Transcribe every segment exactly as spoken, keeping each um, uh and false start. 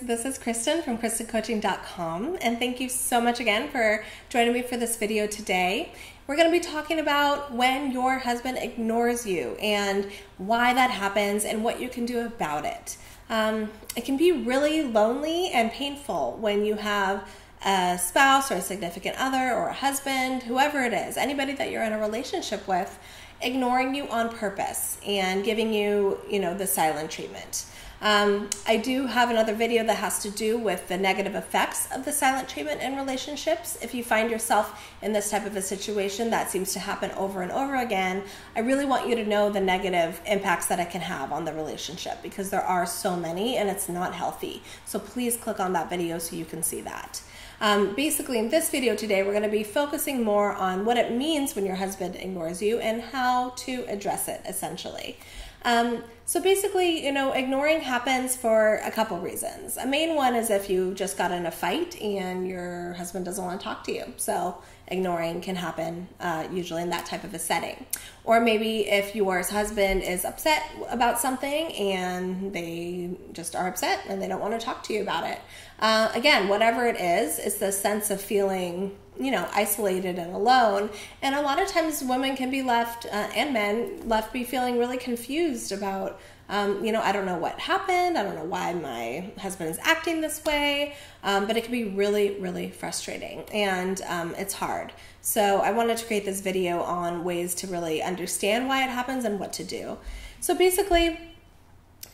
This is Kristen from Kristin Coaching dot com, and thank you so much again for joining me for this video today. We're going to be talking about when your husband ignores you and why that happens and what you can do about it. Um, it can be really lonely and painful when you have a spouse or a significant other or a husband, whoever it is, anybody that you're in a relationship with, ignoring you on purpose and giving you, you know, the silent treatment. Um, I do have another video that has to do with the negative effects of the silent treatment in relationships. If you find yourself in this type of a situation that seems to happen over and over again, I really want you to know the negative impacts that it can have on the relationship, because there are so many and it's not healthy. So please click on that video so you can see that. Um, basically, in this video today, we're going to be focusing more on what it means when your husband ignores you and how to address it, essentially. Um, so basically, you know, ignoring happens for a couple reasons. A main one is if you just got in a fight and your husband doesn't want to talk to you. So ignoring can happen uh, usually in that type of a setting. Or maybe if your husband is upset about something and they just are upset and they don't want to talk to you about it. Uh, again, whatever it is, it's the sense of feeling, you know, isolated and alone. And a lot of times women can be left, uh, and men, left be feeling really confused about, um, you know, I don't know what happened. I don't know why my husband is acting this way. Um, but it can be really, really frustrating. And um, it's hard. So I wanted to create this video on ways to really understand why it happens and what to do. So basically,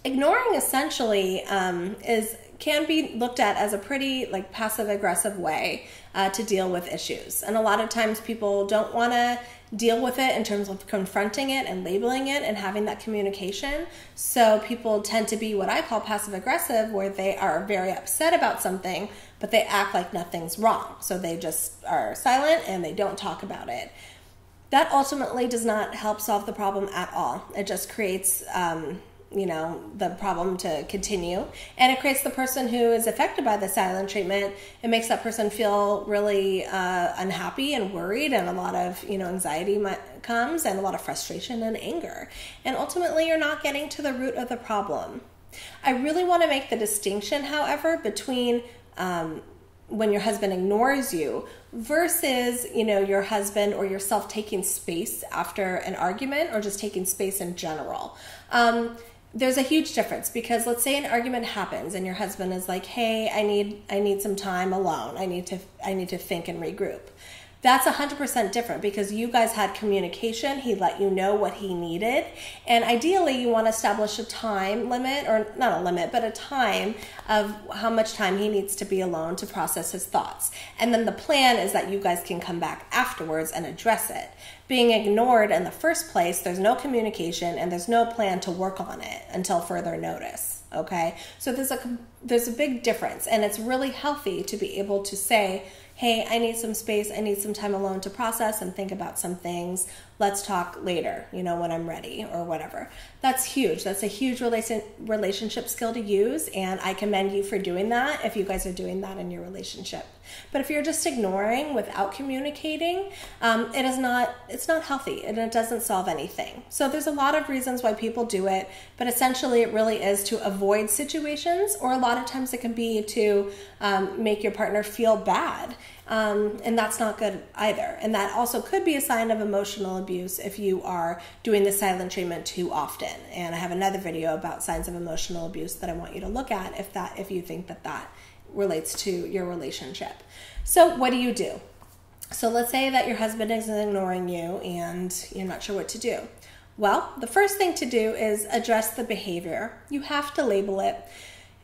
ignoring essentially um, is can be looked at as a pretty like passive-aggressive way uh, to deal with issues. And a lot of times people don't want to deal with it in terms of confronting it and labeling it and having that communication. So people tend to be what I call passive-aggressive, where they are very upset about something, but they act like nothing's wrong. So they just are silent and they don't talk about it. That ultimately does not help solve the problem at all. It just creates um, you know, the problem to continue. And it creates the person who is affected by the silent treatment. It makes that person feel really uh, unhappy and worried, and a lot of, you know, anxiety comes and a lot of frustration and anger. And ultimately, you're not getting to the root of the problem. I really want to make the distinction, however, between um, when your husband ignores you versus, you know, your husband or yourself taking space after an argument or just taking space in general. Um, There's a huge difference, because let's say an argument happens and your husband is like, hey, I need I need some time alone. I need to I need to think and regroup. That's one hundred percent different, because you guys had communication. He let you know what he needed. And ideally, you want to establish a time limit, or not a limit, but a time of how much time he needs to be alone to process his thoughts. And then the plan is that you guys can come back afterwards and address it. Being ignored in the first place, there's no communication and there's no plan to work on it until further notice. Okay, so there's a there's a big difference, and it's really healthy to be able to say, hey, I need some space, I need some time alone to process and think about some things. Let's talk later, you know, when I'm ready or whatever. That's huge. That's a huge relation, relationship skill to use, and I commend you for doing that if you guys are doing that in your relationship. But if you're just ignoring without communicating, um, it is not, it's not healthy, and it doesn't solve anything. So there's a lot of reasons why people do it, but essentially it really is to avoid situations, or a lot of times it can be to um, make your partner feel bad. Um, and that's not good either. And that also could be a sign of emotional abuse if you are doing the silent treatment too often. And I have another video about signs of emotional abuse that I want you to look at if that, if you think that that relates to your relationship. So what do you do? So let's say that your husband is ignoring you and you're not sure what to do. Well, the first thing to do is address the behavior. You have to label it.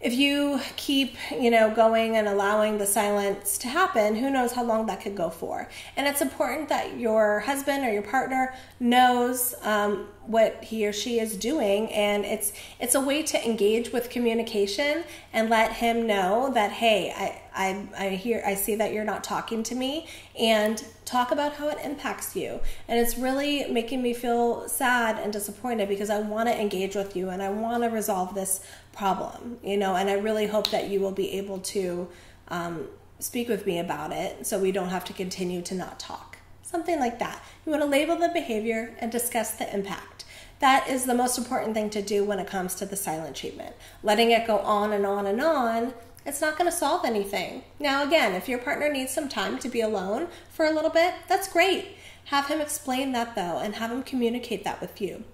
If you keep, you know, going and allowing the silence to happen, who knows how long that could go for. And it's important that your husband or your partner knows um, what he or she is doing, and it's it's a way to engage with communication and let him know that, hey, I I, I hear I see that you're not talking to me, and talk about how it impacts you. And it's really making me feel sad and disappointed, because I want to engage with you and I want to resolve this problem, you know, and I really hope that you will be able to um, speak with me about it so we don't have to continue to not talk. Something like that. You want to label the behavior and discuss the impact. That is the most important thing to do when it comes to the silent treatment. Letting it go on and on and on, it's not going to solve anything. Now, again, if your partner needs some time to be alone for a little bit, that's great. Have him explain that, though, and have him communicate that with you.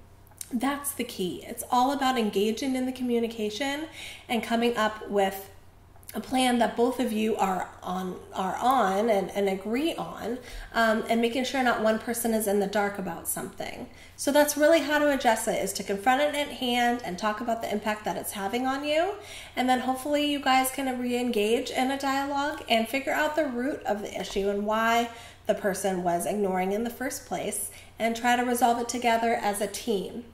That's the key. It's all about engaging in the communication and coming up with a plan that both of you are on are on and, and agree on, um, and making sure not one person is in the dark about something. So that's really how to address it, is to confront it at hand and talk about the impact that it's having on you. And then hopefully you guys can re-engage in a dialogue and figure out the root of the issue and why the person was ignoring in the first place, and try to resolve it together as a team.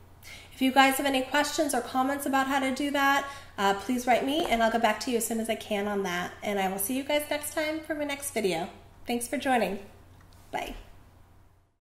If you guys have any questions or comments about how to do that, uh, please write me and I'll get back to you as soon as I can on that. And I will see you guys next time for my next video. Thanks for joining. Bye.